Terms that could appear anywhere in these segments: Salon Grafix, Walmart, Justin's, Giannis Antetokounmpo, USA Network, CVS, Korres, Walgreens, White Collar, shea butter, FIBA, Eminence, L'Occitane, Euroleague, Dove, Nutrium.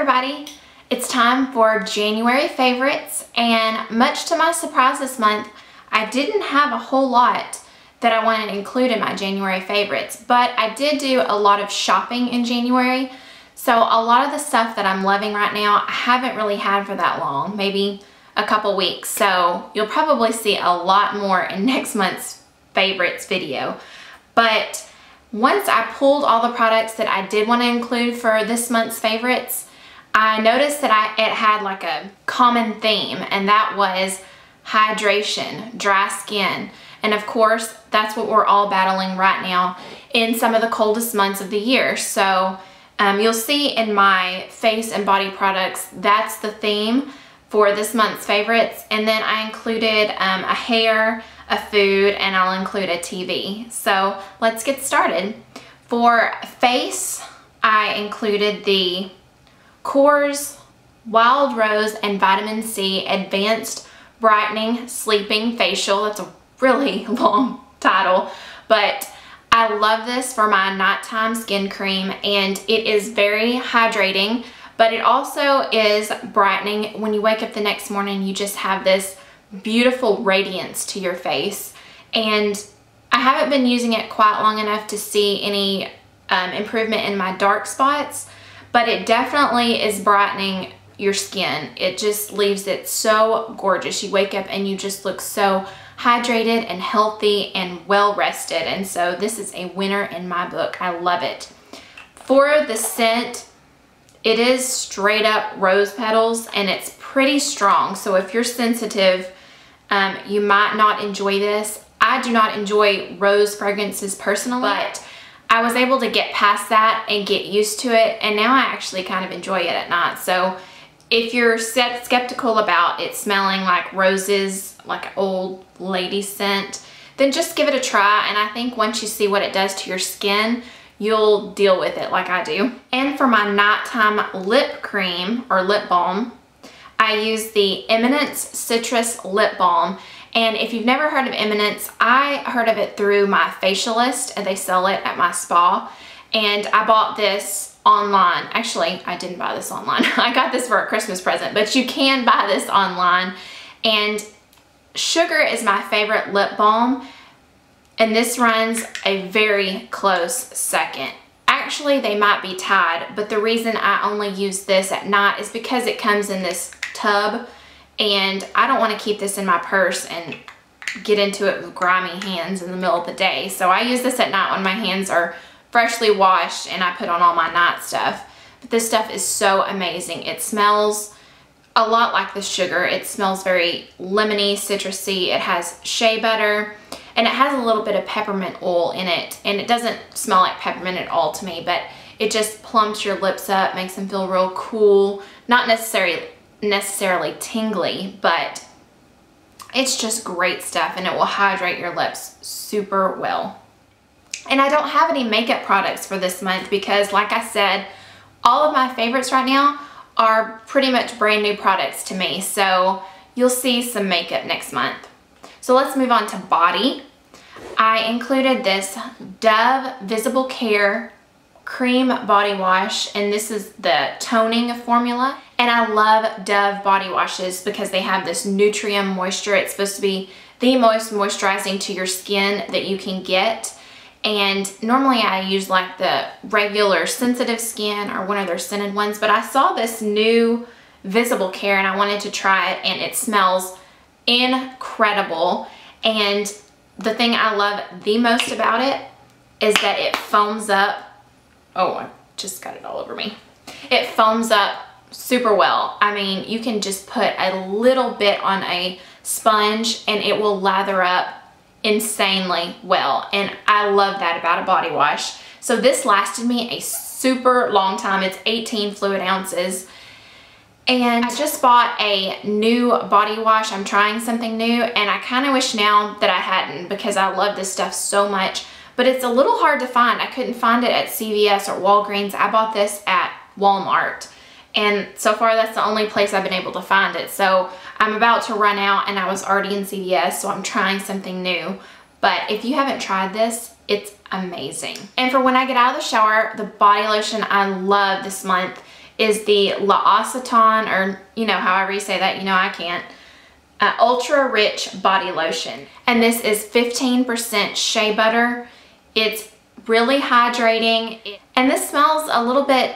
everybody. It's time for January favorites, and much to my surprise this month, I didn't have a whole lot that I wanted to include in my January favorites, but I did do a lot of shopping in January. So a lot of the stuff that I'm loving right now, I haven't really had for that long, maybe a couple weeks. So you'll probably see a lot more in next month's favorites video. But once I pulled all the products that I did want to include for this month's favorites, I noticed that it had like a common theme, and that was hydration, dry skin. And of course, that's what we're all battling right now in some of the coldest months of the year. So you'll see in my face and body products, that's the theme for this month's favorites. And then I included a hair, a food, and I'll include a TV. So let's get started. For face, I included the Korres Wild Rose and Vitamin C Advanced Brightening Sleeping Facial. That's a really long title, but I love this for my nighttime skin cream, and it is very hydrating, but it also is brightening. When you wake up the next morning, you just have this beautiful radiance to your face, and I haven't been using it quite long enough to see any improvement in my dark spots, but it definitely is brightening your skin. It just leaves it so gorgeous. You wake up and you just look so hydrated and healthy and well rested, and so this is a winner in my book. I love it. For the scent, it is straight up rose petals, and it's pretty strong, so if you're sensitive you might not enjoy this. I do not enjoy rose fragrances personally, but I was able to get past that and get used to it, and now I actually kind of enjoy it at night. So if you're skeptical about it smelling like roses, like an old lady scent, then just give it a try, and I think once you see what it does to your skin, you'll deal with it like I do. And for my nighttime lip cream or lip balm, I use the Eminence Citrus Lip Balm. And if you've never heard of Eminence, I heard of it through my facialist, and they sell it at my spa, and I bought this online. Actually, I didn't buy this online. I got this for a Christmas present, but you can buy this online. And Sugar is my favorite lip balm, and this runs a very close second. Actually, they might be tied, but the reason I only use this at night is because it comes in this tub, and I don't want to keep this in my purse and get into it with grimy hands in the middle of the day. So I use this at night when my hands are freshly washed and I put on all my night stuff. But this stuff is so amazing. It smells a lot like the Sugar. It smells very lemony, citrusy. It has shea butter, and it has a little bit of peppermint oil in it, and it doesn't smell like peppermint at all to me, but it just plumps your lips up, makes them feel real cool. Not necessarily tingly, but it's just great stuff, and it will hydrate your lips super well. And I don't have any makeup products for this month because, like I said, all of my favorites right now are pretty much brand new products to me. So you'll see some makeup next month. So let's move on to body. I included this Dove Visible Care Cream Body Wash, and this is the toning formula. And I love Dove body washes because they have this Nutrium moisture. It's supposed to be the most moisturizing to your skin that you can get. And normally I use like the regular Sensitive Skin or one of their scented ones, but I saw this new Visible Care and I wanted to try it, and it smells incredible. And the thing I love the most about it is that it foams up. Oh, I just got it all over me. It foams up super well. I mean, you can just put a little bit on a sponge and it will lather up insanely well, and I love that about a body wash. So this lasted me a super long time. It's 18 fluid ounces, and I just bought a new body wash. I'm trying something new, and I kind of wish now that I hadn't because I love this stuff so much, but it's a little hard to find. I couldn't find it at CVS or Walgreens. I bought this at Walmart, and so far that's the only place I've been able to find it. So I'm about to run out, and I was already in CVS, so I'm trying something new. But if you haven't tried this, it's amazing. And for when I get out of the shower, the body lotion I love this month is the L'Occitane, or you know, however you say that, you know I can't, Ultra Rich Body Lotion. And this is 15% shea butter. It's really hydrating. And this smells a little bit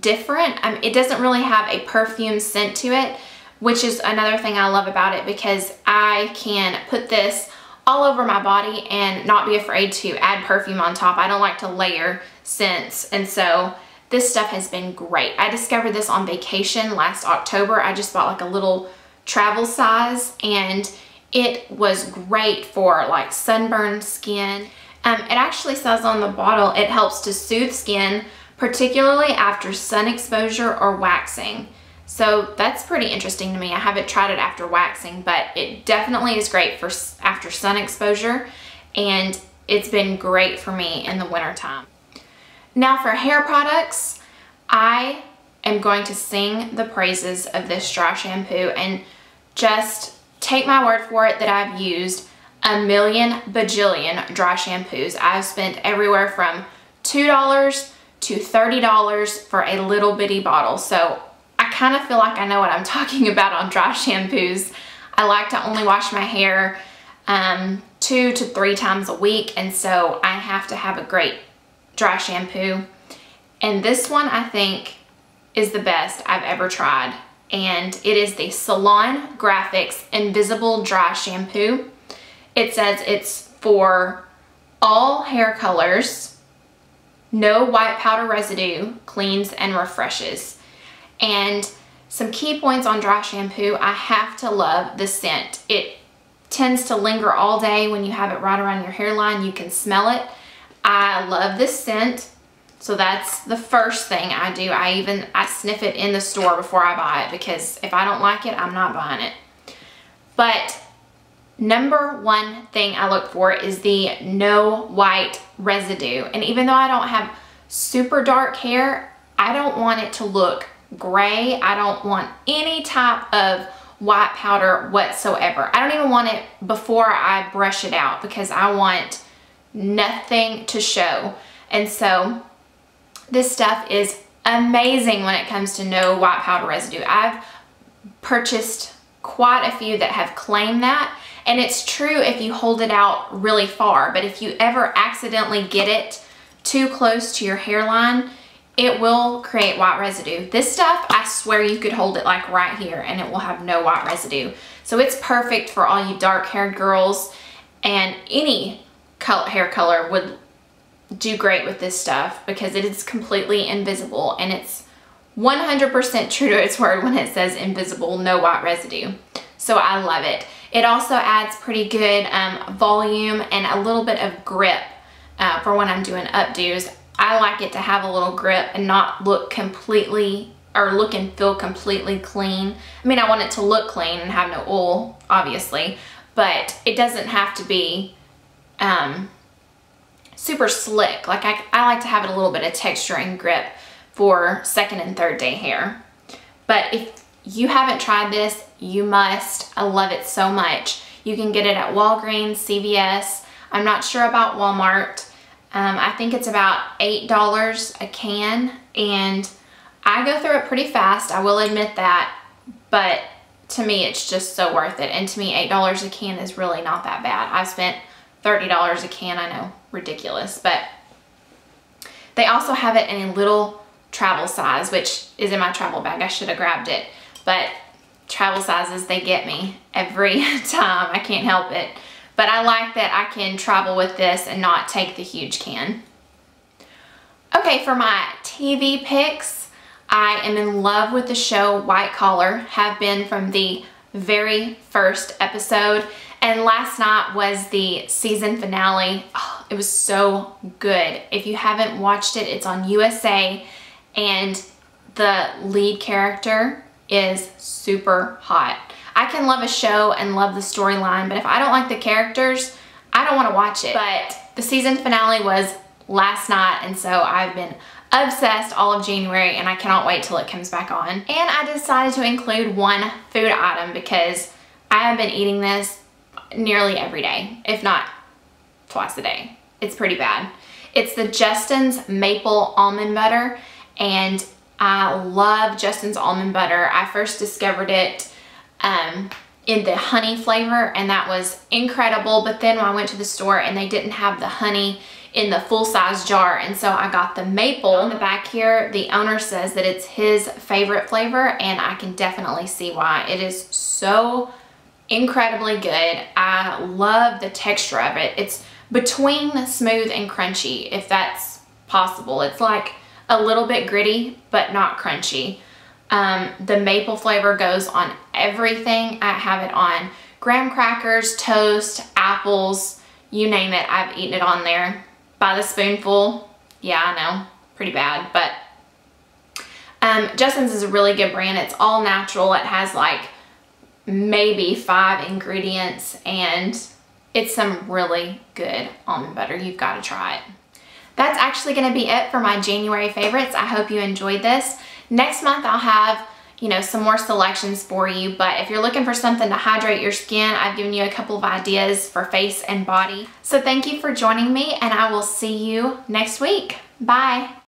different. It doesn't really have a perfume scent to it, which is another thing I love about it, because I can put this all over my body and not be afraid to add perfume on top. I don't like to layer scents, and so this stuff has been great. I discovered this on vacation last October. I just bought like a little travel size, and it was great for like sunburned skin. It actually says on the bottle it helps to soothe skin, particularly after sun exposure or waxing. So that's pretty interesting to me. I haven't tried it after waxing, but it definitely is great for after sun exposure, and it's been great for me in the winter time. Now for hair products, I am going to sing the praises of this dry shampoo, and just take my word for it that I've used a million bajillion dry shampoos. I've spent everywhere from $2 to $30 for a little bitty bottle. So I kind of feel like I know what I'm talking about on dry shampoos. I like to only wash my hair 2 to 3 times a week, and so I have to have a great dry shampoo. And this one I think is the best I've ever tried, and it is the Salon Grafix Invisible Dry Shampoo. It says it's for all hair colors, no white powder residue, cleans and refreshes. And some key points on dry shampoo, I have to love the scent. It tends to linger all day. When you have it right around your hairline, you can smell it. I love this scent, so that's the first thing I do. I sniff it in the store before I buy it, because if I don't like it, I'm not buying it. But number one thing I look for is the no white residue. And even though I don't have super dark hair, I don't want it to look gray. I don't want any type of white powder whatsoever. I don't even want it before I brush it out, because I want nothing to show. And so this stuff is amazing when it comes to no white powder residue. I've purchased quite a few that have claimed that, and it's true if you hold it out really far, but if you ever accidentally get it too close to your hairline, it will create white residue. This stuff, I swear you could hold it like right here and it will have no white residue. So it's perfect for all you dark-haired girls, and any hair color would do great with this stuff, because it is completely invisible, and it's 100% true to its word when it says invisible, no white residue. So I love it. It also adds pretty good volume and a little bit of grip for when I'm doing updos. I like it to have a little grip and not look completely, or look and feel completely clean. I mean, I want it to look clean and have no oil, obviously, but it doesn't have to be super slick. Like I like to have it a little bit of texture and grip for second and third day hair. But if you haven't tried this, you must. I love it so much. You can get it at Walgreens, CVS. I'm not sure about Walmart. I think it's about $8 a can, and I go through it pretty fast, I will admit that, but to me it's just so worth it. And to me, $8 a can is really not that bad. I've spent $30 a can, I know, ridiculous, but they also have it in a little travel size, which is in my travel bag. I should have grabbed it, but travel sizes, they get me every time. I can't help it. But I like that I can travel with this and not take the huge can. Okay, for my TV picks, I am in love with the show White Collar, have been from the very first episode, and last night was the season finale. Oh, it was so good. If you haven't watched it, it's on USA, and the lead character is super hot. I can love a show and love the storyline, but if I don't like the characters, I don't want to watch it. But the season finale was last night, and so I've been obsessed all of January, and I cannot wait till it comes back on. And I decided to include one food item, because I have been eating this nearly every day, if not twice a day. It's pretty bad. It's the Justin's Maple Almond Butter, and I love Justin's almond butter. I first discovered it in the honey flavor, and that was incredible. But then when I went to the store and they didn't have the honey in the full-size jar, and so I got the maple. On the back here, the owner says that it's his favorite flavor, and I can definitely see why. It is so incredibly good. I love the texture of it. It's between smooth and crunchy, if that's possible. It's like a little bit gritty, but not crunchy. The maple flavor goes on everything. I have it on graham crackers, toast, apples, you name it. I've eaten it on there by the spoonful. Yeah, I know, pretty bad, but Justin's is a really good brand. It's all natural. It has like maybe 5 ingredients, and it's some really good almond butter. You've got to try it. That's actually going to be it for my January favorites. I hope you enjoyed this. Next month I'll have, you know, some more selections for you, but if you're looking for something to hydrate your skin, I've given you a couple of ideas for face and body. So thank you for joining me, and I will see you next week. Bye.